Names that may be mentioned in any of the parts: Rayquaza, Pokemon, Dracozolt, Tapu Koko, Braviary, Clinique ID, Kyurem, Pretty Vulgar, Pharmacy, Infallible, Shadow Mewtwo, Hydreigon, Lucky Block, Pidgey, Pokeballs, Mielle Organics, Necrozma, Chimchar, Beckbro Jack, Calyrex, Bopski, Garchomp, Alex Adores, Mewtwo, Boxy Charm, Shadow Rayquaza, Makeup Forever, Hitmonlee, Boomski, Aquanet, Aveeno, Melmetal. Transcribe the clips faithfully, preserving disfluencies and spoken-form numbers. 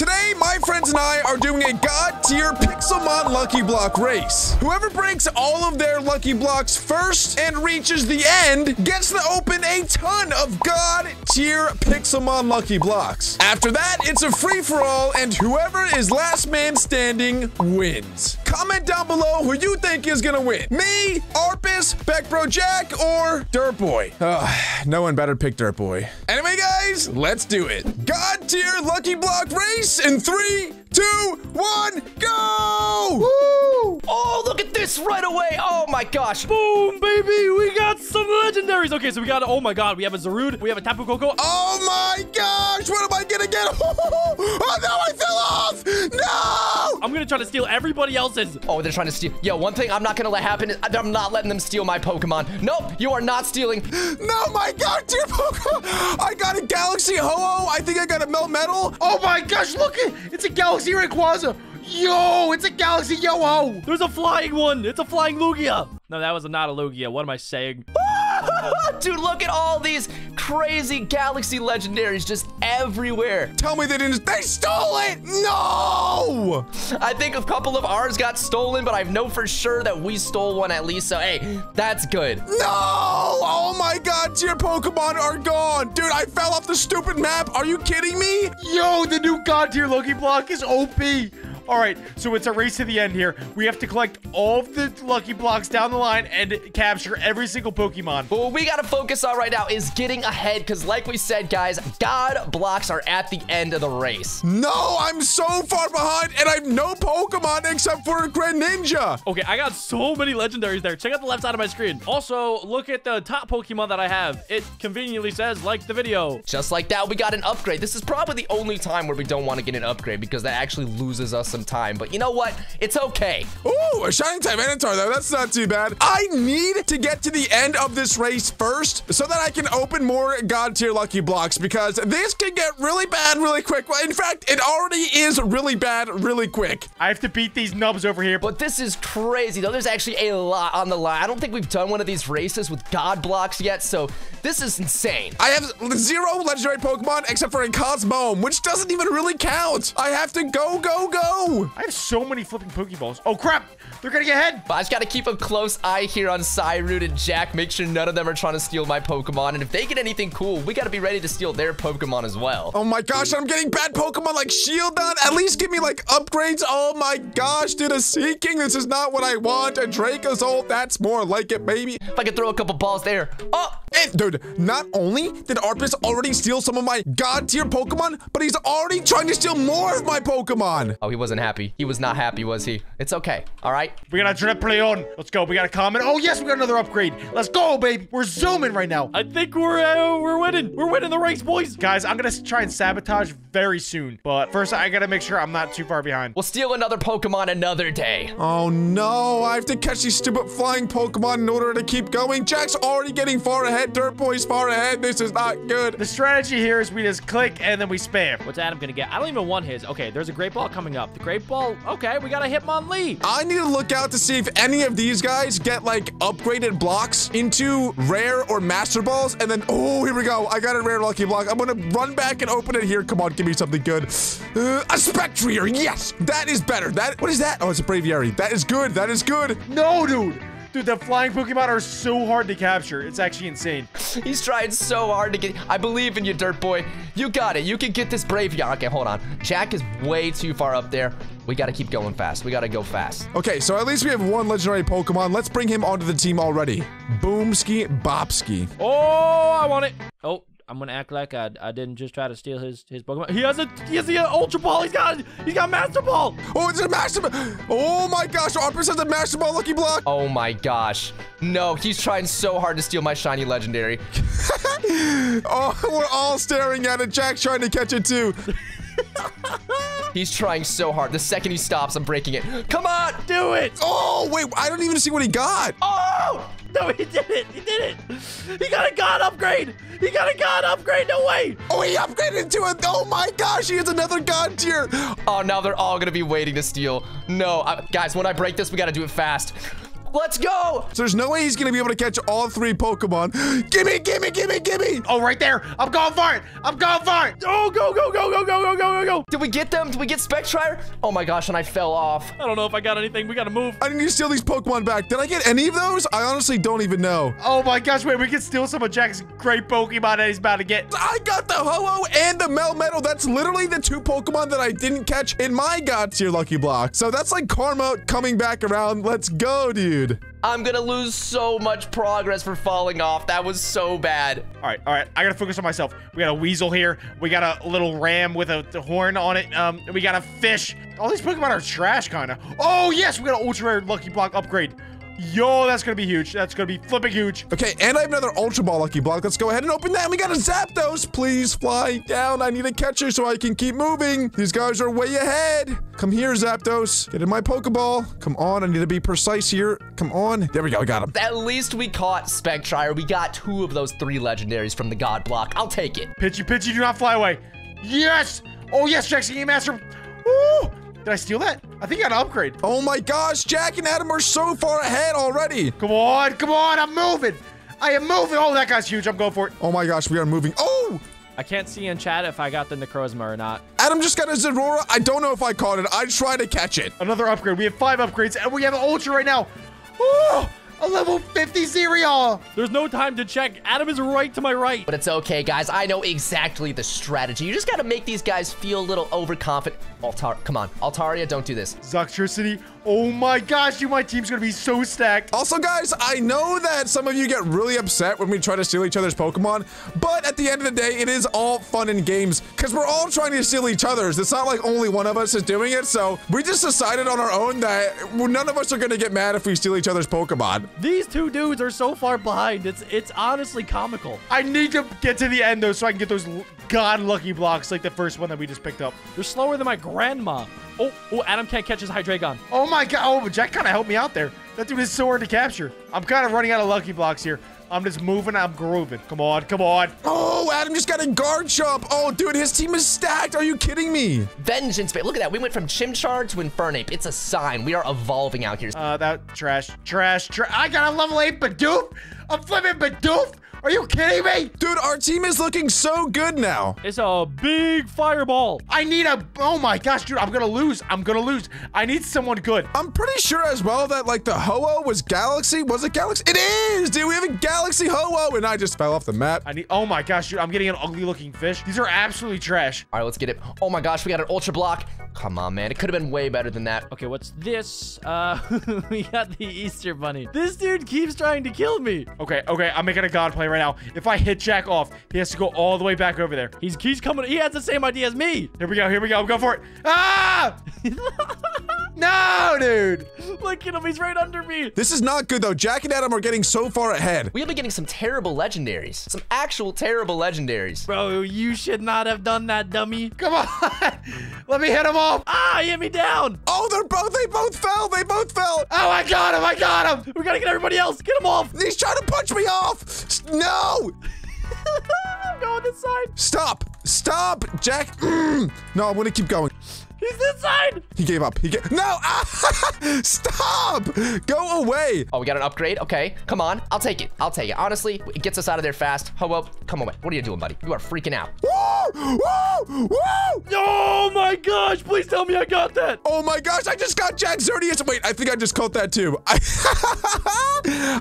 Today, my friends and I are doing a god-tier Pixelmon Lucky Block race. Whoever breaks all of their Lucky Blocks first and reaches the end gets to open a ton of god-tier Pixelmon Lucky Blocks. After that, it's a free-for-all, and whoever is last man standing wins. Comment down below who you think is gonna win. Me, Arpus, Beckbro Jack, or Dirtboy. Ugh, no one better pick Dirtboy. Anyway, guys, let's do it. God-tier Lucky Block race. In three, two, one, go! Woo! Oh, look at this right away. Oh my gosh. Boom, baby. We got some legendaries. Okay, so we got, oh my god, we have a Zarude. We have a Tapu Koko. Oh my gosh. What am I going to get? Oh no, I fell off. No! I'm going to try to steal everybody else's. Oh, they're trying to steal. Yo, one thing I'm not going to let happen is I'm not letting them steal my Pokemon. Nope, you are not stealing. No, my god, dear Pokemon. I got a Galaxy Ho-Oh. I think I got a Melmetal. Oh my gosh. Look, it's a Galaxy Rayquaza. Yo, it's a Galaxy Yo-Ho. There's a flying one. It's a flying Lugia. No, that was not a Lugia. What am I saying? Dude, look at all these crazy Galaxy legendaries just everywhere. Tell me they didn't. They stole it. No. I think a couple of ours got stolen, but I know for sure that we stole one at least. So, hey, that's good. No. Oh, my god. Tier Pokemon are gone. Dude, I fell off the stupid map. Are you kidding me? Yo, the new god tier Lucky Block is O P. All right, so it's a race to the end here. We have to collect all of the Lucky Blocks down the line and capture every single Pokemon. But what we got to focus on right now is getting ahead, because like we said, guys, God Blocks are at the end of the race. No, I'm so far behind, and I have no Pokemon except for Greninja. Okay, I got so many legendaries there. Check out the left side of my screen. Also, look at the top Pokemon that I have. It conveniently says, like the video. Just like that, we got an upgrade. This is probably the only time where we don't want to get an upgrade, because that actually loses us some time, but you know what? It's okay. Ooh, a shiny Tyranitar, though. That's not too bad. I need to get to the end of this race first so that I can open more God tier Lucky Blocks, because this can get really bad really quick. In fact, it already is really bad really quick. I have to beat these nubs over here. But this is crazy, though. There's actually a lot on the line. I don't think we've done one of these races with God Blocks yet, so this is insane. I have zero legendary Pokemon except for a Cosmome, which doesn't even really count. I have to go, go, go. I have so many flipping Pokeballs. Oh, crap. They're going to get ahead. I just got to keep a close eye here on Sirud and Jack. Make sure none of them are trying to steal my Pokemon. And if they get anything cool, we got to be ready to steal their Pokemon as well. Oh, my gosh. I'm getting bad Pokemon like Shieldon. At least give me, like, upgrades. Oh, my gosh. Dude, a Seeking. This is not what I want. A Dracozolt. That's more like it, baby. If I could throw a couple balls there. Oh. And, dude, not only did Arpus already steal some of my god-tier Pokemon, but he's already trying to steal more of my Pokemon. Oh, he wasn't happy. He was not happy, was he? It's okay. All right. We got a Dripleon. Let's go. We got a comment. Oh, yes, we got another upgrade. Let's go, baby. We're zooming right now. I think we're uh, we're winning. We're winning the race, boys. Guys, I'm going to try and sabotage very soon. But first, I got to make sure I'm not too far behind. We'll steal another Pokemon another day. Oh, no. I have to catch these stupid flying Pokemon in order to keep going. Jack's already getting far ahead. Dirtboy's far ahead. This is not good. The strategy here is we just click and then we spam. What's Adam gonna get? I don't even want his. Okay, there's a great ball coming up. The great ball. Okay, we got a Hitmonlee. I need to look out to see if any of these guys get like upgraded blocks into rare or master balls. And then, oh, here we go. I got a rare lucky block. I'm gonna run back and open it here. Come on, give me something good. Uh, a Spectrier. Yes, that is better. That, what is that? Oh, it's a Braviary. That is good. That is good. No, dude. Dude, the flying Pokemon are so hard to capture. It's actually insane. He's trying so hard to get... I believe in you, Dirtboy. You got it. You can get this Braviary. Okay, hold on. Jack is way too far up there. We got to keep going fast. We got to go fast. Okay, so at least we have one legendary Pokemon. Let's bring him onto the team already. Boomski, Bopski. Oh, I want it. Oh. I'm gonna act like I, I didn't just try to steal his his Pokemon. He has a he has a Ultra Ball. He's got he's got Master Ball. Oh, it's a Master Ball. Oh my gosh, Arpus has a Master Ball Lucky Block. Oh my gosh, no, he's trying so hard to steal my shiny legendary. Oh, we're all staring at it. Jack's trying to catch it too. He's trying so hard. The second he stops, I'm breaking it. Come on, do it. Oh, wait. I don't even see what he got. Oh, no, he did it. He did it. He got a god upgrade. He got a god upgrade. No way. Oh, he upgraded to it. Oh, my gosh. He has another god tier. Oh, now they're all going to be waiting to steal. No, I, guys, when I break this, we got to do it fast. Let's go. So there's no way he's going to be able to catch all three Pokemon. Gimme, gimme, gimme, gimme. Oh, right there. I'm going for it. I'm going for it. Oh, go, go, go, go, go, go, go, go, go. Did we get them? Did we get Spectrier? Oh my gosh, and I fell off. I don't know if I got anything. We got to move. I need to steal these Pokemon back. Did I get any of those? I honestly don't even know. Oh my gosh, wait. We can steal some of Jack's great Pokemon that he's about to get. I got the Ho-Oh and the Melmetal. That's literally the two Pokemon that I didn't catch in my God tier Lucky Block. So that's like karma coming back around. Let's go, dude. I'm gonna lose so much progress for falling off. That was so bad. All right, all right. I gotta focus on myself. We got a weasel here. We got a little ram with a the horn on it. Um, we got a fish. All these Pokemon are trash, kinda. Oh yes, we got an ultra rare Lucky Block upgrade. Yo, that's gonna be huge. That's gonna be flipping huge. Okay, and I have another Ultra Ball Lucky Block. Let's go ahead and open that. And we got a Zapdos. Please fly down. I need a catcher so I can keep moving. These guys are way ahead. Come here, Zapdos. Get in my Pokeball. Come on, I need to be precise here. Come on. There we go, I got him. At least we caught Spectrier. We got two of those three legendaries from the God Block. I'll take it. Pidgey, Pidgey, do not fly away. Yes! Oh, yes, Jackson Game Master. Woo! Did I steal that? I think I got an upgrade. Oh my gosh, Jack and Adam are so far ahead already. Come on, come on, I'm moving. I am moving. Oh, that guy's huge. I'm going for it. Oh my gosh, we are moving. Oh! I can't see in chat if I got the Necrozma or not. Adam just got a Zorora. I don't know if I caught it. I tried to catch it. Another upgrade. We have five upgrades, and we have an Ultra right now. Oh! A level fifty cereal. There's no time to check. Adam is right to my right. But it's okay, guys. I know exactly the strategy. You just got to make these guys feel a little overconfident. Altar, come on. Altaria, don't do this. Zoxtricity. Oh my gosh, you, my team's going to be so stacked. Also, guys, I know that some of you get really upset when we try to steal each other's Pokemon. But at the end of the day, it is all fun and games because we're all trying to steal each other's. It's not like only one of us is doing it. So we just decided on our own that none of us are going to get mad if we steal each other's Pokemon. These two dudes are so far behind. It's it's honestly comical. I need to get to the end, though, so I can get those God Lucky Blocks like the first one that we just picked up. They're slower than my grandma. Oh, oh, Adam can't catch his Hydreigon. Oh, my God. Oh, Jack kind of helped me out there. That dude is so hard to capture. I'm kind of running out of Lucky Blocks here. I'm just moving. I'm grooving. Come on. Come on. Oh, Adam just got a Garchomp. Oh, dude, his team is stacked. Are you kidding me? Vengeance. Look at that. We went from Chimchar to Infernape. It's a sign. We are evolving out here. Uh, that trash. Trash. Trash. I got a level eight Bidoof. I'm flipping Bidoof. Are you kidding me? Dude, our team is looking so good now. It's a big fireball. I need a... Oh, my gosh, dude. I'm going to lose. I'm going to lose. I need someone good. I'm pretty sure as well that, like, the Ho-Oh was Galaxy. Was it Galaxy? It is, dude. We have a Galaxy Ho-Oh, and I just fell off the map. I need... Oh, my gosh, dude. I'm getting an ugly-looking fish. These are absolutely trash. All right, let's get it. Oh, my gosh. We got an Ultra Block. Come on, man. It could have been way better than that. Okay, what's this? Uh, we got the Easter Bunny. This dude keeps trying to kill me. Okay, okay. I'm making a God play right now. If I hit Jack off, he has to go all the way back over there. He's he's coming. He has the same idea as me. Here we go. Here we go. Go for it. Ah! No, dude. Look at him. He's right under me. This is not good, though. Jack and Adam are getting so far ahead. We have been getting some terrible legendaries. Some actual terrible legendaries. Bro, you should not have done that, dummy. Come on. Let me hit him off. Ah, he hit me down. Oh, they're both. They both fell. They both fell. Oh, I got him. I got him. We got to get everybody else. Get him off. He's trying to punch me off. No! I'm going this side. Stop! Stop, Jack! Mm. No, I'm gonna keep going. He's this side! He gave up. He gave No! Ah! Stop! Go away! Oh, we got an upgrade? Okay. Come on. I'll take it. I'll take it. Honestly, it gets us out of there fast. Ho-Oh, come on. What are you doing, buddy? You are freaking out. Woo! Woo! Woo! Oh, my gosh. Please tell me I got that. Oh, my gosh. I just got Jack Xerneas. Wait, I think I just caught that, too. I,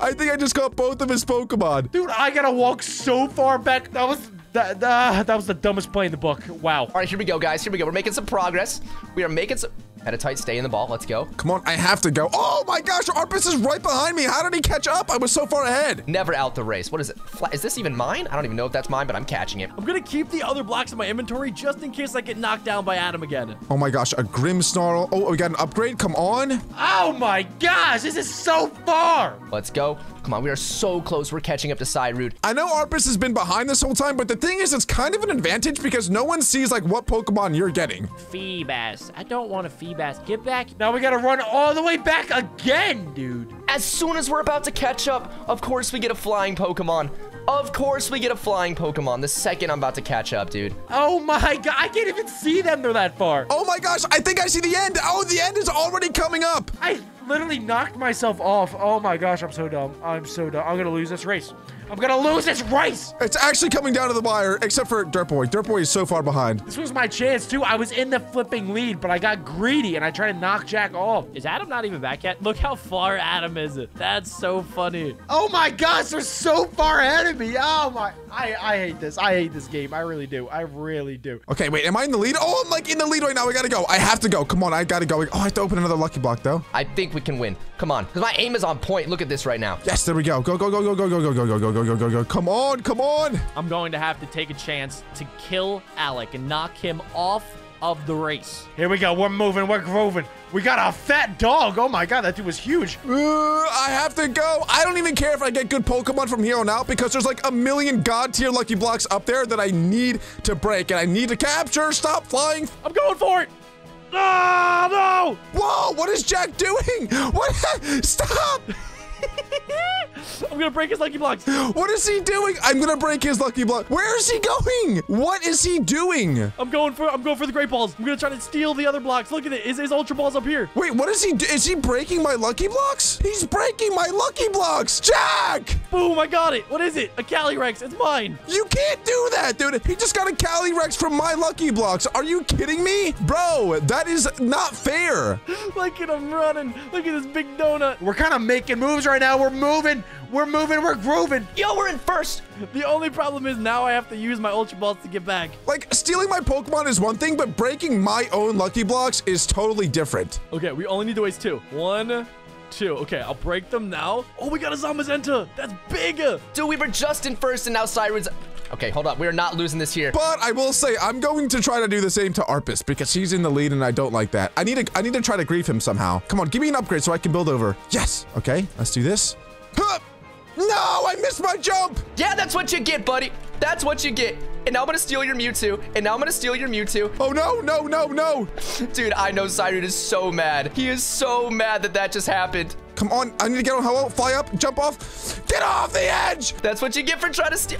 I think I just caught both of his Pokemon. Dude, I gotta walk so far back. That was... That, that, that was the dumbest play in the book. Wow. All right, here we go, guys. Here we go. We're making some progress. We are making some... At a tight stay in the ball. Let's go. Come on. I have to go. Oh, my gosh. Arpus is right behind me. How did he catch up? I was so far ahead. Never out the race. What is it? Fla is this even mine? I don't even know if that's mine, but I'm catching it. I'm going to keep the other blocks in my inventory just in case I get knocked down by Adam again. Oh, my gosh. A Grimmsnarl. Oh, we got an upgrade. Come on. Oh, my gosh. This is so far. Let's go. Come on, we are so close. We're catching up to Sirud. I know Arpus has been behind this whole time, but the thing is, it's kind of an advantage because no one sees like what Pokemon you're getting. Feebas. I don't want a Feebas. Get back. Now we gotta run all the way back again, dude. As soon as we're about to catch up, of course we get a flying Pokemon. Of course we get a flying Pokemon the second I'm about to catch up, dude. Oh my god, I can't even see them. They're that far. Oh my gosh, I think I see the end. Oh, the end is already coming up. I literally knocked myself off. Oh my gosh, I'm so dumb. I'm so dumb. I'm gonna lose this race. I'm gonna lose this race! It's actually coming down to the wire, except for Dirtboy. Dirtboy is so far behind. This was my chance, too. I was in the flipping lead, but I got greedy, and I tried to knock Jack off. Is Adam not even back yet? Look how far Adam is. That's so funny. Oh, my gosh. They're so far ahead of me. Oh, my. I, I hate this. I hate this game. I really do. I really do. Okay, wait. Am I in the lead? Oh, I'm, like, in the lead right now. I gotta go. I have to go. Come on. I gotta go. Oh, I have to open another Lucky Block, though. I think we can win. Come on. Because my aim is on point. Look at this right now. Yes, there we go. Go, go, go, go, go, go, go, go, go, go. Go, go, go, go. Come on, come on. I'm going to have to take a chance to kill Alec and knock him off of the race. Here we go. We're moving. We're groving. We got a fat dog. Oh, my God. That dude was huge. Uh, I have to go. I don't even care if I get good Pokemon from here on out because there's like a million God-tier Lucky Blocks up there that I need to break and I need to capture. Stop flying. I'm going for it. Oh, no. Whoa, what is Jack doing? What? Stop. I'm gonna break his Lucky Blocks. What is he doing? I'm gonna break his Lucky Block. Where is he going? What is he doing? I'm going for I'm going for the Great Balls. I'm gonna try to steal the other blocks. Look at it. Is his Ultra Balls up here? Wait, what is he do? Is he breaking my Lucky Blocks? He's breaking my Lucky Blocks. Jack! Boom, I got it. What is it? A Calyrex. It's mine. You can't do that, dude. He just got a Calyrex from my Lucky Blocks. Are you kidding me? Bro, that is not fair. Look at him running. Look at this big donut. We're kind of making moves right now. We're moving. We're moving. We're grooving. Yo, we're in first. The only problem is now I have to use my Ultra Balls to get back. Like, stealing my Pokemon is one thing, but breaking my own Lucky Blocks is totally different. Okay, we only need to waste two. One... Two. Okay, I'll break them now. Oh, we got a Zamazenta. That's big. Dude, we were just in first and now Sirud's... Okay, hold up. We're not losing this here. But I will say, I'm going to try to do the same to Arpus because he's in the lead and I don't like that. I need to, I need to try to grief him somehow. Come on, give me an upgrade so I can build over. Yes. Okay, let's do this. Huh! No, I missed my jump. Yeah, that's what you get, buddy. That's what you get. And now I'm going to steal your Mewtwo. And now I'm going to steal your Mewtwo. Oh, no, no, no, no. Dude, I know Sirud is so mad. He is so mad that that just happened. Come on. I need to get on Ho-Oh. Fly up. Jump off. Get off the edge. That's what you get for trying to steal.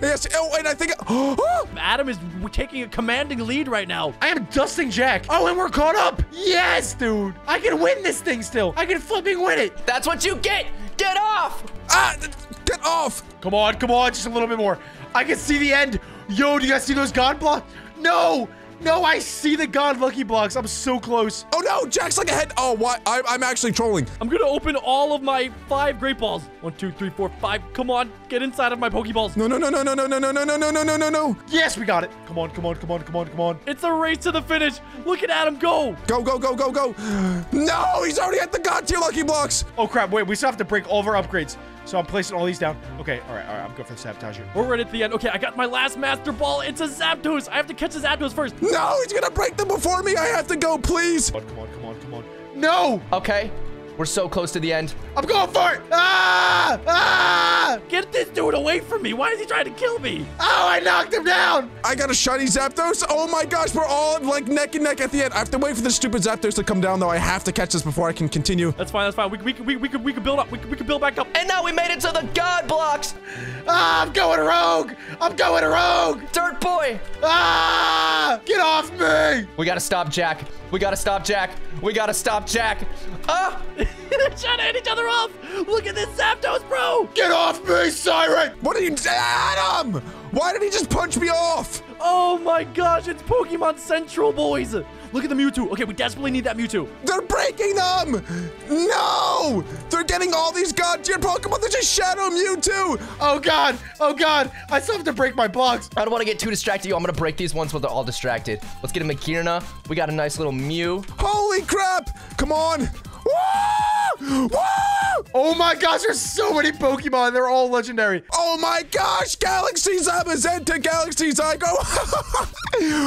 Yes. Oh, and I think... Oh. Adam is taking a commanding lead right now. I am dusting Jack. Oh, and we're caught up. Yes, dude. I can win this thing still. I can flipping win it. That's what you get. Get off. Ah, get off. Come on. Come on. Just a little bit more. I can see the end. Yo, do you guys see those God blocks? No. No, I see the God Lucky Blocks. I'm so close. Oh, no. Jack's like ahead. Oh, why? I, I'm actually trolling. I'm going to open all of my five Great Balls. One, two, three, four, five. Come on. Get inside of my Pokeballs. No, no, no, no, no, no, no, no, no, no, no, no, no, no, no. Yes, we got it. Come on, come on, come on, come on, come on. It's a race to the finish. Look at Adam go. Go, go, go, go, go. No, he's already at the God tier Lucky Blocks. Oh, crap. Wait, we still have to break all of our upgrades. So I'm placing all these down. Okay, all right, all right. I'm good for the sabotage here. We're right at the end. Okay, I got my last Master Ball. It's a Zapdos. I have to catch the Zapdos first. No, he's gonna break them before me. I have to go, please. Come on, come on, come on, come on. No. Okay, we're so close to the end. I'm going for it. Ah! Ah! Get this dude away from me. Why is he trying to kill me? Oh, I knocked him down. I got a shiny Zapdos. Oh my gosh, we're all like neck and neck at the end. I have to wait for this stupid Zapdos to come down though. I have to catch this before I can continue. That's fine, that's fine. We, we, we, we, could, we could build up. We could, we could build back up. And now we made it to the God Blocks. Ah, I'm going rogue. I'm going rogue. Dirt boy. Ah! Get off me. We gotta stop Jack. We gotta stop Jack. We gotta stop Jack. Ah! They're trying to hit each other off. Look at this Zapdos, bro. Get off me, Siren. What are you, Adam? Why did he just punch me off? Oh my gosh, it's Pokemon Central, boys. Look at the Mewtwo. Okay, we desperately need that Mewtwo. They're breaking them. No, they're getting all these god-tier Pokemon. They're just Shadow Mewtwo. Oh God, oh God. I still have to break my blocks. I don't want to get too distracted. Yo, I'm going to break these ones while they're all distracted. Let's get a Magearna. We got a nice little Mew. Holy crap. Come on. Woo! Woo! Oh my gosh, there's so many Pokemon. They're all legendary. Oh my gosh, Galaxy Zamazenta, Galaxy Zygo.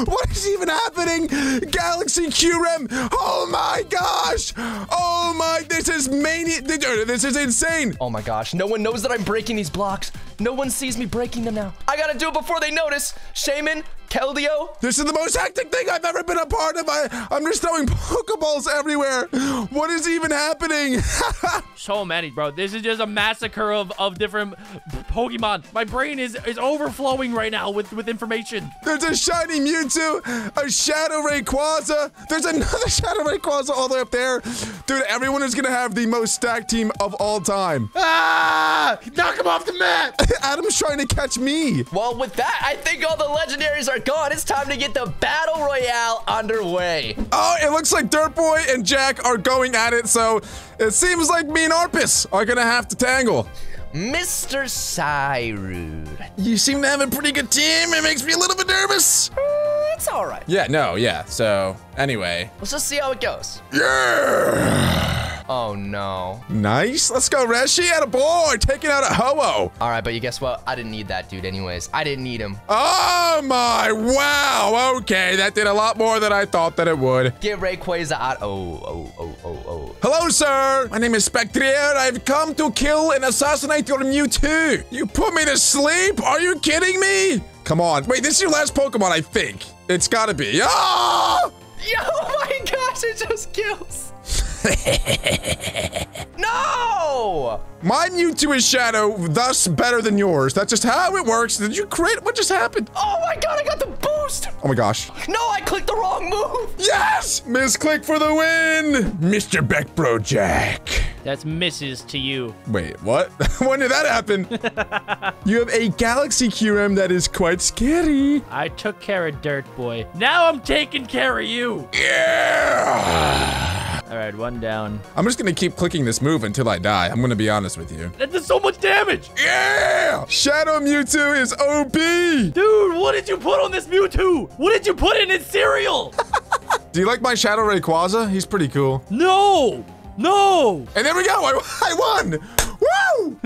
What is even happening? Galaxy Kyurem. Oh my gosh. Oh my, this is mania. This is insane. Oh my gosh, no one knows that I'm breaking these blocks. No one sees me breaking them now. I gotta do it before they notice. Shaman, Keldeo? This is the most hectic thing I've ever been a part of. I, I'm just throwing Pokeballs everywhere. What is even happening? So many, bro. This is just a massacre of, of different Pokemon. My brain is, is overflowing right now with, with information. There's a shiny Mewtwo, a Shadow Rayquaza. There's another Shadow Rayquaza all the way up there. Dude, everyone is going to have the most stacked team of all time. Ah! Knock him off the map! Adam's trying to catch me. Well, with that, I think all the legendaries are gone. It's time to get the Battle Royale underway. Oh, it looks like Dirtboy and Jack are going at it, so it seems like me and Arpus are going to have to tangle. Mister Sirud. You seem to have a pretty good team. It makes me a little bit nervous. It's all right. Yeah, no, yeah. So, anyway. Let's just see how it goes. Yeah! Oh, no. Nice. Let's go, Reshi. Attaboy. Taking out a Ho-Oh. All right, but you guess what? I didn't need that dude anyways. I didn't need him. Oh, my. Wow. Okay, that did a lot more than I thought that it would. Get Rayquaza out. Oh, oh, oh, oh, oh. Hello, sir. My name is Spectrier. I've come to kill and assassinate your Mewtwo. You put me to sleep? Are you kidding me? Come on. Wait, this is your last Pokemon, I think. It's gotta be. Oh! Oh my gosh, it just kills. No! My Mewtwo is Shadow, thus better than yours. That's just how it works. Did you crit? What just happened? Oh my god, I got the boost! Oh my gosh. No, I clicked the wrong move! Yes! Misclick for the win! Mister Beckbro Jack. That's misses to you. Wait, what? When did that happen? You have a Galaxy Q M that is quite scary. I took care of Dirtboy. Now I'm taking care of you. Yeah! All right, one down. I'm just gonna keep clicking this move until I die. I'm gonna be honest with you. That does so much damage. Yeah! Shadow Mewtwo is O P. Dude, what did you put on this Mewtwo? What did you put in its cereal? Do you like my Shadow Rayquaza? He's pretty cool. No, no. And there we go. I, I won. Woo!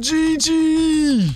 G G.